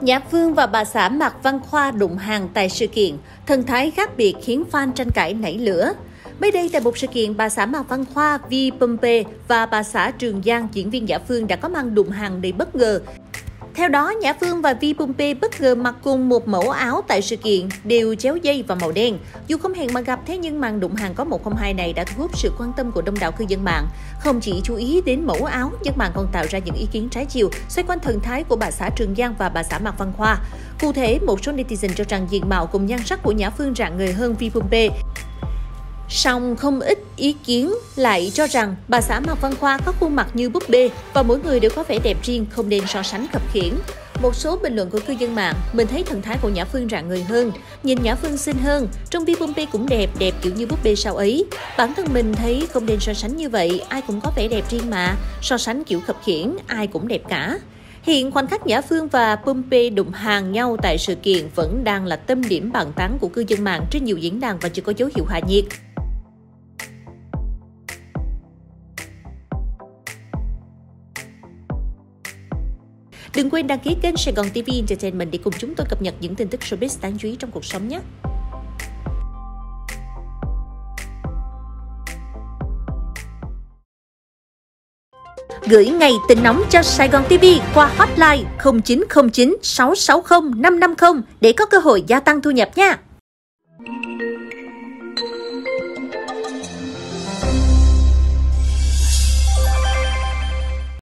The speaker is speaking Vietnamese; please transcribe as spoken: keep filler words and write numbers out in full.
Nhã Phương và bà xã Mạc Văn Khoa đụng hàng tại sự kiện, thần thái khác biệt khiến fan tranh cãi nảy lửa. Mới đây tại một sự kiện, bà xã Mạc Văn Khoa, Vy Pumpe và bà xã Trường Giang, diễn viên Nhã Phương đã có màn đụng hàng đầy bất ngờ. Theo đó, Nhã Phương và Vy Pumpe bất ngờ mặc cùng một mẫu áo tại sự kiện, đều chéo dây và màu đen. Dù không hẹn mà gặp, thế nhưng màn đụng hàng có một không hai này đã thu hút sự quan tâm của đông đảo cư dân mạng. Không chỉ chú ý đến mẫu áo, nhưng màn còn tạo ra những ý kiến trái chiều xoay quanh thần thái của bà xã Trường Giang và bà xã Mạc Văn Khoa. Cụ thể, một số netizen cho rằng diện mạo cùng nhan sắc của Nhã Phương rạng ngời hơn Vy Pumpe. Song không ít ý kiến lại cho rằng bà xã Mạc Văn Khoa có khuôn mặt như búp bê và mỗi người đều có vẻ đẹp riêng, không nên so sánh khập khiễng. Một số bình luận của cư dân mạng, mình thấy thần thái của Nhã Phương rạng người hơn, nhìn Nhã Phương xinh hơn, trong Vy Pumpe cũng đẹp, đẹp kiểu như búp bê sao ấy. Bản thân mình thấy không nên so sánh như vậy, ai cũng có vẻ đẹp riêng mà, so sánh kiểu khập khiễng, ai cũng đẹp cả. Hiện khoảnh khắc Nhã Phương và Pumpe đụng hàng nhau tại sự kiện vẫn đang là tâm điểm bàn tán của cư dân mạng trên nhiều diễn đàn và chưa có dấu hiệu hạ nhiệt. Đừng quên đăng ký kênh SaigonTV Entertainment để cùng chúng tôi cập nhật những tin tức showbiz đáng chú ý trong cuộc sống nhé! Gửi ngày tin nóng cho Saigon ti vi qua hotline không chín không chín sáu sáu không năm năm không để có cơ hội gia tăng thu nhập nha!